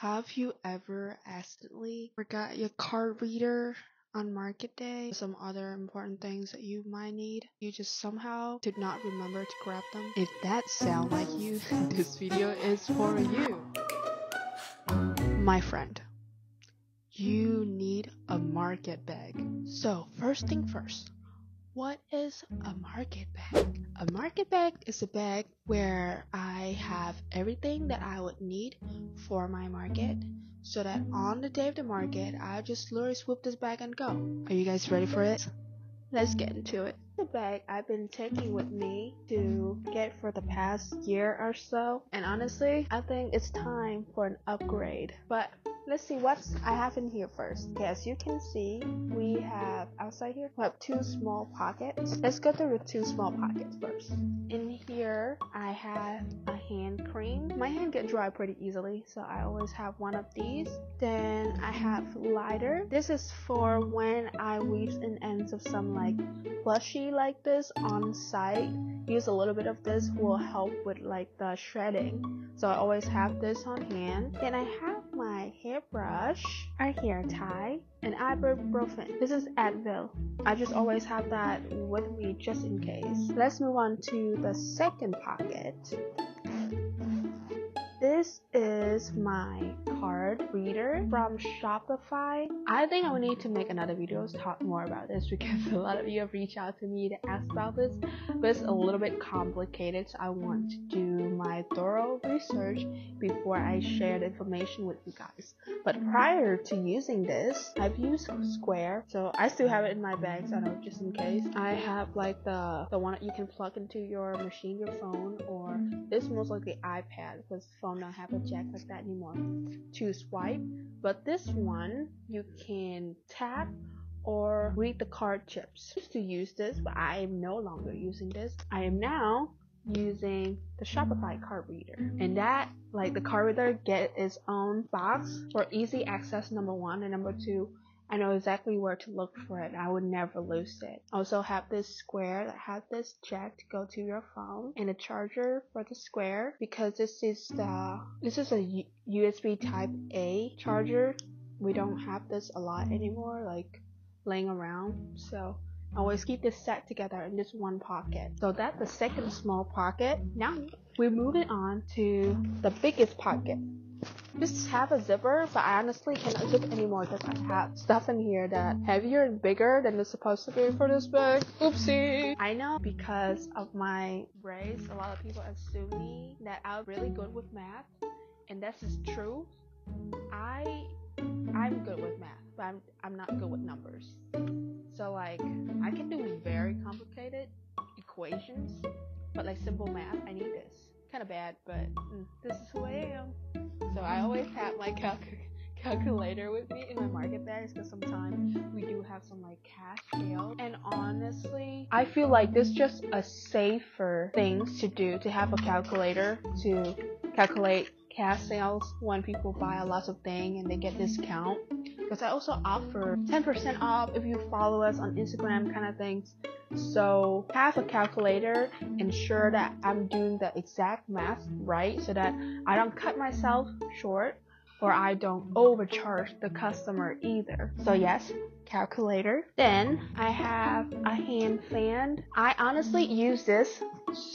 Have you ever accidentally forgot your card reader on market day? Some other important things that you might need, you just somehow did not remember to grab them? If that sounds like you, this video is for you. My friend, you need a market bag. So first thing first, what is a market bag? A market bag is a bag where I have everything that I would need for my market, so that on the day of the market, I just literally swoop this bag and go. Are you guys ready for it? Let's get into it. The bag I've been taking with me to get for the past year or so, and honestly, I think it's time for an upgrade. But let's see what I have in here first. Okay, as you can see, we have outside here, we have two small pockets. Let's go through the two small pockets first. In here, I have a hand cream. My hand gets dry pretty easily, so I always have one of these. Then I have lighter. This is for when I reach an end of some like plushie like this on site. Use a little bit of this will help with like the shredding. So I always have this on hand. Then I have my hairbrush, our hair tie, and ibuprofen. This is Advil. I just always have that with me just in case. Let's move on to the second pocket. This is my card reader from Shopify. I think I will need to make another video to talk more about this, because a lot of you have reached out to me to ask about this, but it's a little bit complicated, so I want to do my thorough research before I share the information with you guys. But prior to using this, I've used Square, so I still have it in my bag, so I know just in case. I have like the one that you can plug into your machine, your phone, or this most likely iPad, because don't have a jack like that anymore to swipe, but this one you can tap or read the card chips. I used to use this, but I am no longer using this. I am now using the Shopify card reader, and that like the card reader get its own box for easy access, number one, and number two, I know exactly where to look for it. I would never lose it. Also have this Square that has this jack to go to your phone, and a charger for the Square, because this is a USB Type A charger. We don't have this a lot anymore, like laying around. So I always keep this set together in this one pocket. So that's the second small pocket. Now we're moving on to the biggest pocket. Just have a zipper, but I honestly cannot zip anymore because I have stuff in here that heavier and bigger than it's supposed to be for this bag. Oopsie! I know because of my race, a lot of people assume me that I'm really good with math, and that's just true. I'm good with math, but I'm not good with numbers. So like, I can do very complicated equations, but like simple math, I need this. Kind of bad, but this is who I am. So I always have my calculator with me in my market bags, because sometimes we do have some like cash sales. And honestly, I feel like this is just a safer thing to do, to have a calculator to calculate cash sales when people buy a lot of things and they get discount. Because I also offer 10% off if you follow us on Instagram kind of things. So have a calculator, ensure that I'm doing the exact math right, so that I don't cut myself short or I don't overcharge the customer either. So yes, calculator. Then I have a hand fan. I honestly use this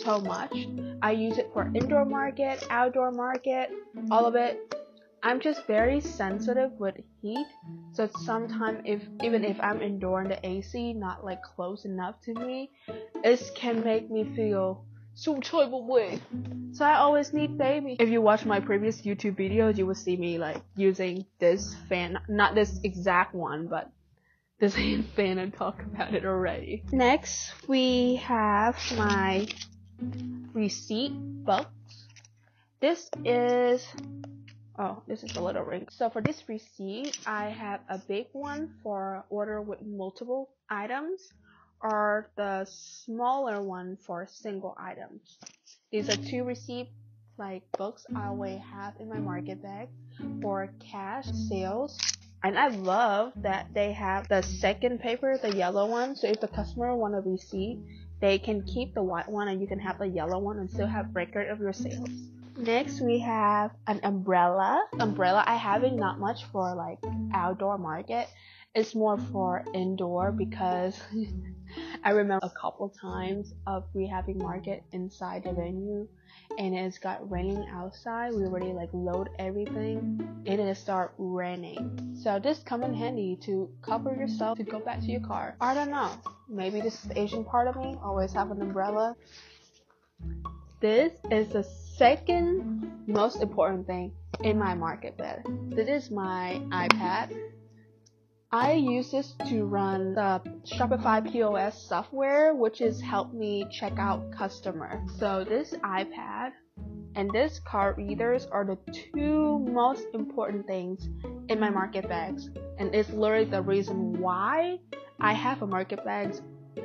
so much. I use it for indoor market, outdoor market, all of it. I'm just very sensitive with heat, so sometimes even if I'm indoor in the AC, not like close enough to me, it can make me feel some type of way. So I always need baby. If you watch my previous YouTube videos, you will see me like using this fan, not this exact one, but this hand fan, and talk about it already. Next, we have my receipt box. This is a little ring. So for this receipt, I have a big one for order with multiple items, or the smaller one for single items. These are two receipt like books I always have in my market bag for cash sales. And I love that they have the second paper, the yellow one. So if the customer wants a receipt, they can keep the white one and you can have the yellow one and still have record of your sales. Next, we have an umbrella. Umbrella I have it not much for like outdoor market. It's more for indoor because I remember a couple times of we having market inside the venue and it's got raining outside. We already like load everything and it start raining. So this come in handy to cover yourself to go back to your car. I don't know. Maybe this is the Asian part of me. Always have an umbrella. This is the second most important thing in my market bed. This is my iPad. I use this to run the Shopify POS software, which has helped me check out customer. So this iPad and this card readers are the two most important things in my market bags. And it's literally the reason why I have a market bag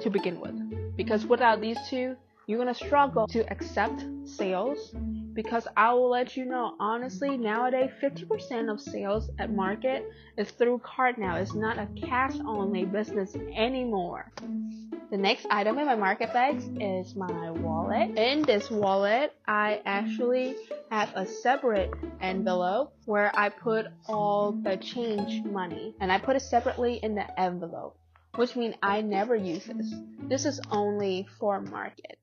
to begin with. Because without these two, you're gonna struggle to accept sales, because I will let you know, honestly, nowadays 50% of sales at market is through card now. It's not a cash-only business anymore. The next item in my market bags is my wallet. In this wallet, I actually have a separate envelope where I put all the change money, and I put it separately in the envelope, which means I never use this. This is only for market.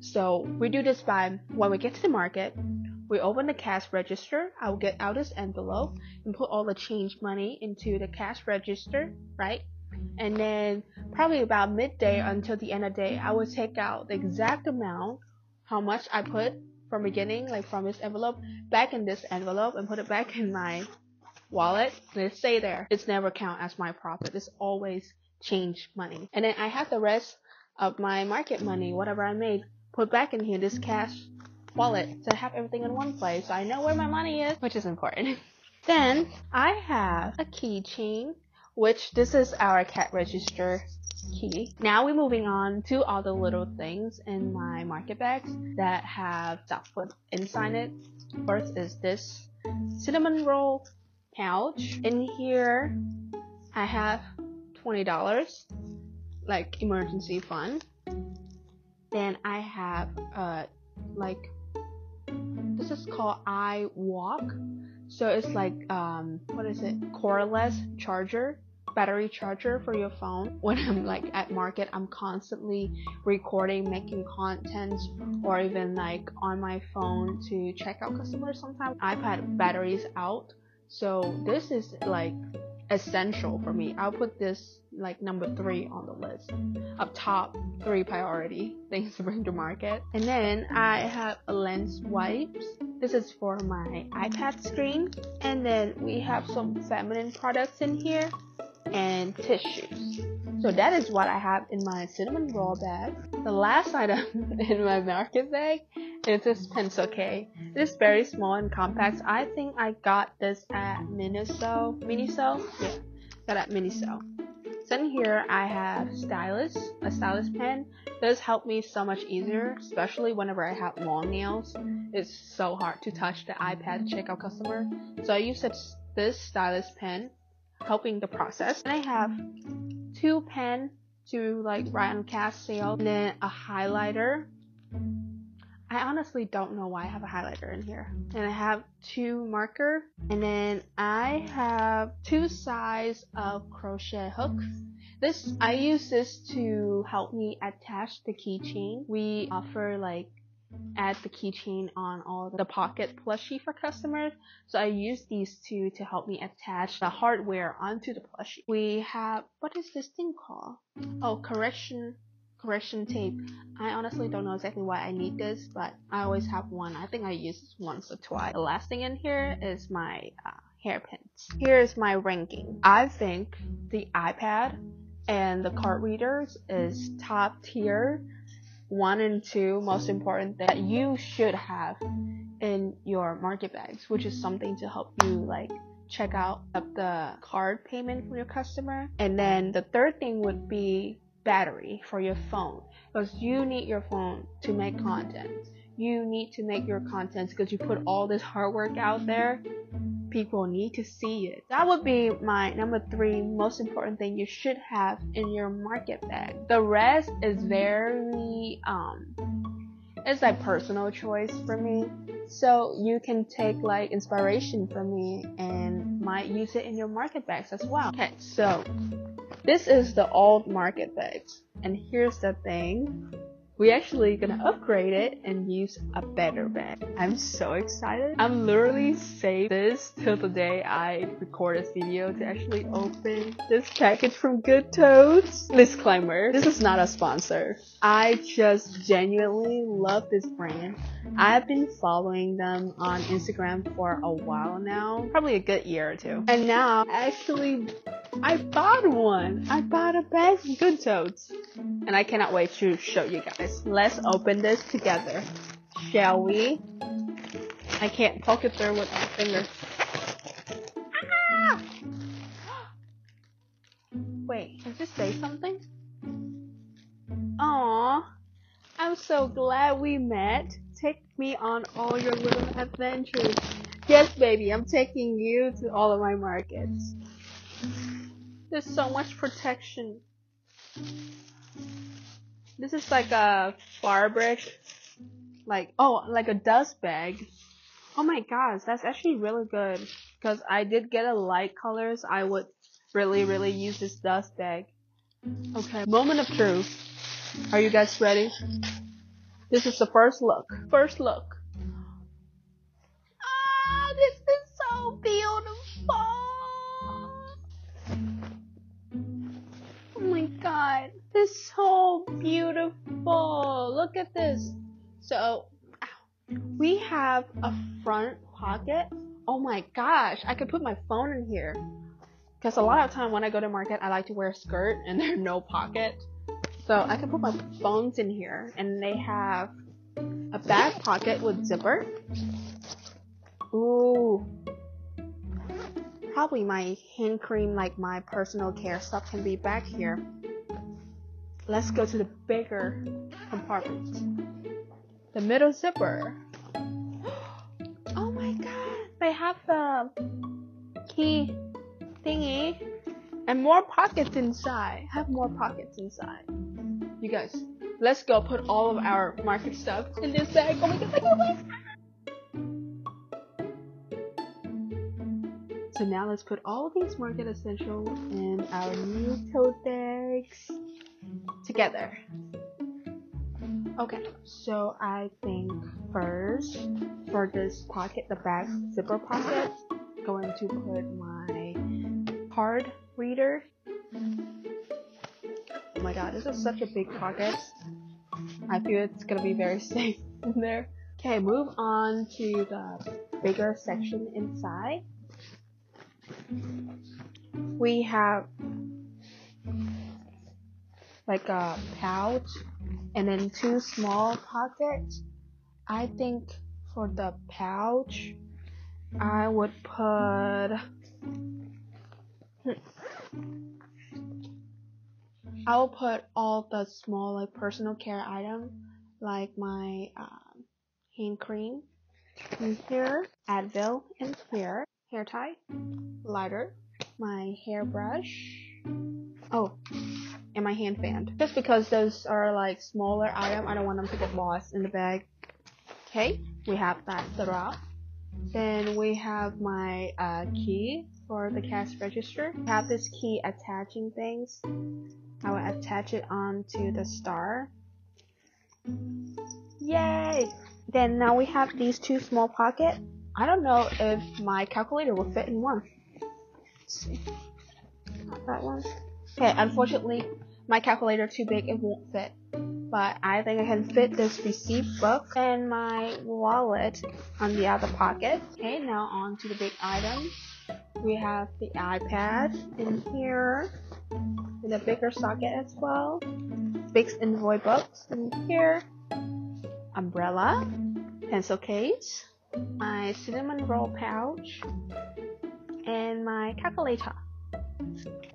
So we do this by when we get to the market, we open the cash register. I will get out this envelope and put all the change money into the cash register, right? And then probably about midday until the end of the day, I will take out the exact amount, how much I put from beginning, like from this envelope, back in this envelope and put it back in my wallet. They stay there. It's never count as my profit. It's always change money. And then I have the rest of my market money, whatever I made, put back in here, this cash wallet. So I have everything in one place. So I know where my money is, which is important. Then I have a keychain, which this is our cat register key. Now we're moving on to all the little things in my market bags that have stuff with inside it. First is this cinnamon roll pouch. In here, I have $20, like emergency fund. Then I have like this is called iWalk, so it's like what is it? Cordless charger, battery charger for your phone. When I'm like at market, I'm constantly recording, making content, or even like on my phone to check out customers. Sometimes I've had batteries out, so this is like essential for me. I'll put this like number 3 on the list of top 3 priority things to bring to market. And then I have a lens wipes. This is for my iPad screen. And then we have some feminine products in here and tissues. So that is what I have in my cinnamon roll bag. The last item in my market bag is this pencil case. It's very small and compact. I think I got this at Miniso. Miniso? Yeah, got at Miniso. So in here I have stylus, a stylus pen. Those help me so much easier, especially whenever I have long nails. It's so hard to touch the iPad to check out customer. So I use this stylus pen, helping the process. And I have two pens to like write on cash sale, and then a highlighter. I honestly don't know why I have a highlighter in here. And I have two marker, and then I have two size of crochet hooks. This I use this to help me attach the keychain. We offer like add the keychain on all the pocket plushie for customers. So I use these two to help me attach the hardware onto the plushie. We have, what is this thing called? Oh, correction tape. I honestly don't know exactly why I need this, but I always have one. I think I use this once or twice. The last thing in here is my hairpins. Here is my ranking. I think the iPad and the card readers is top tier 1 and 2 most important that you should have in your market bags, which is something to help you like check out the card payment from your customer. And then the third thing would be battery for your phone, because you need your phone to make content. You need to make your content because you put all this hard work out there. People need to see it. That would be my number 3 most important thing you should have in your market bag. The rest is very it's like personal choice for me. So you can take like inspiration from me and might use it in your market bags as well. Okay, so this is the old market bags, and here's the thing, we actually gonna upgrade it and use a better bag. I'm so excited. I'm literally saving this till the day I record this video to actually open this package from Good Totes. Disclaimer, this is not a sponsor. I just genuinely love this brand. I've been following them on Instagram for a while now, probably a good year or two. And now, actually, I bought one. I bought a bag from Good Totes, and I cannot wait to show you guys. Let's open this together, shall we? I can't poke it through with my fingers. Ah! Wait, does this say something? Aww, I'm so glad we met. Take me on all your little adventures. Yes, baby, I'm taking you to all of my markets. There's so much protection. This is like a fabric, like, oh, like a dust bag. Oh my gosh, that's actually really good, because I did get a light color, so I would really use this dust bag. Okay, moment of truth. Are you guys ready? This is the first look. First look. Ah, this is so beautiful. Oh my god, this is so beautiful. Look at this. So, we have a front pocket. Oh my gosh, I could put my phone in here. Because a lot of time when I go to market, I like to wear a skirt and there's no pocket. So I can put my phones in here, and they have a back pocket with zipper. Ooh. Probably my hand cream, like my personal care stuff, can be back here. Let's go to the bigger compartment. The middle zipper. Oh my god, they have the key thingy. And more pockets inside. Have more pockets inside. You guys, let's go put all of our market stuff in this bag. Oh my god, oh my god. So now let's put all these market essentials and our new tote bags together. Okay, so I think first, for this pocket, the back zipper pocket, I'm going to put my card reader. Oh my god, this is such a big pocket. I feel it's gonna be very safe in there. Okay, move on to the bigger section inside. We have like a pouch and then two small pockets. I think for the pouch I would put, I'll put all the small like personal care items like my hand cream in here, Advil in here, hair tie, lighter, my hairbrush, oh, and my hand fan. Just because those are like smaller items, I don't want them to get lost in the bag. Okay, we have that throughout. Then we have my key for the cash register. I have this key attaching things. I will attach it onto the star. Yay! Then now we have these two small pockets. I don't know if my calculator will fit in one. Let's see. Not that one. Okay, unfortunately, my calculator too big, it won't fit. But I think I can fit this receipt book and my wallet on the other pocket. Okay, now on to the big items. We have the iPad in here, in a bigger socket as well. Big invoice books in here. Umbrella, pencil case, my cinnamon roll pouch, and my calculator.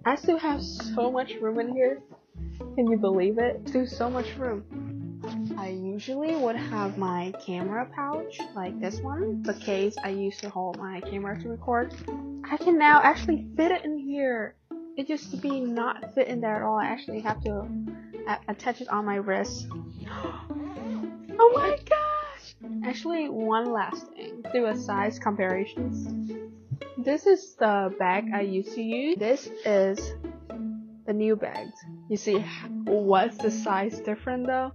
I still have so much room in here. Can you believe it? There's so much room. I usually would have my camera pouch, like this one, the case I used to hold my camera to record. I can now actually fit it in here. It used to be not fit in there at all. I actually have to attach it on my wrist. Oh my gosh! Actually, one last thing, do a size comparisons. This is the bag I used to use. This is the new bag. You see, what's the size different though?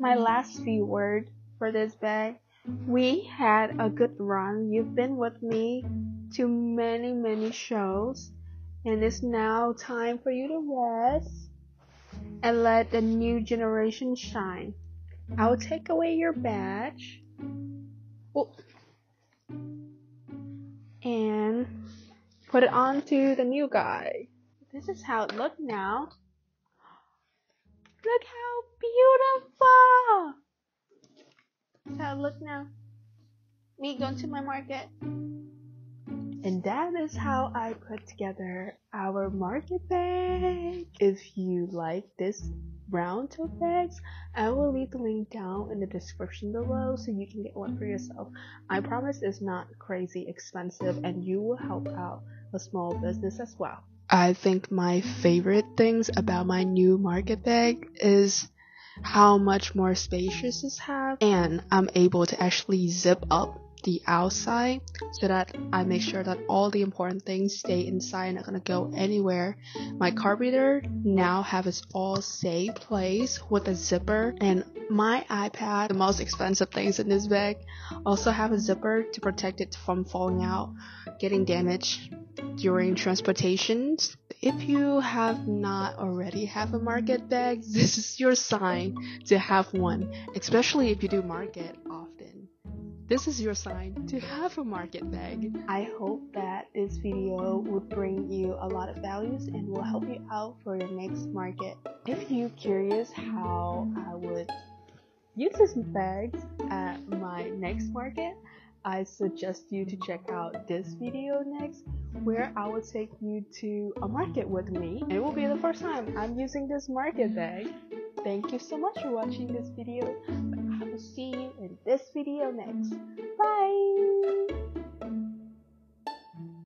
My last V word for this bag. We had a good run. You've been with me to many shows, and it's now time for you to rest and let the new generation shine. I'll take away your badge. Oh. And put it on to the new guy. This is how it looked now. Look how beautiful! That's how it look now. Me going to my market. And that is how I put together our market bag. If you like this round tote bags, I will leave the link down in the description below so you can get one for yourself. I promise it's not crazy expensive, and you will help out a small business as well. I think my favorite things about my new market bag is how much more spacious it has, and I'm able to actually zip up the outside so that I make sure that all the important things stay inside and not gonna go anywhere. My carburetor now have its all safe place with a zipper, and my iPad, the most expensive things in this bag, also have a zipper to protect it from falling out, getting damaged during transportations. If you have not already have a market bag, this is your sign to have one, especially if you do market often. This is your sign to have a market bag. I hope that this video would bring you a lot of values and will help you out for your next market. If you're curious how I would use these bags at my next market, I suggest you to check out this video next, where I will take you to a market with me. It will be the first time I'm using this market bag. Thank you so much for watching this video. I will see you in this video next. Bye!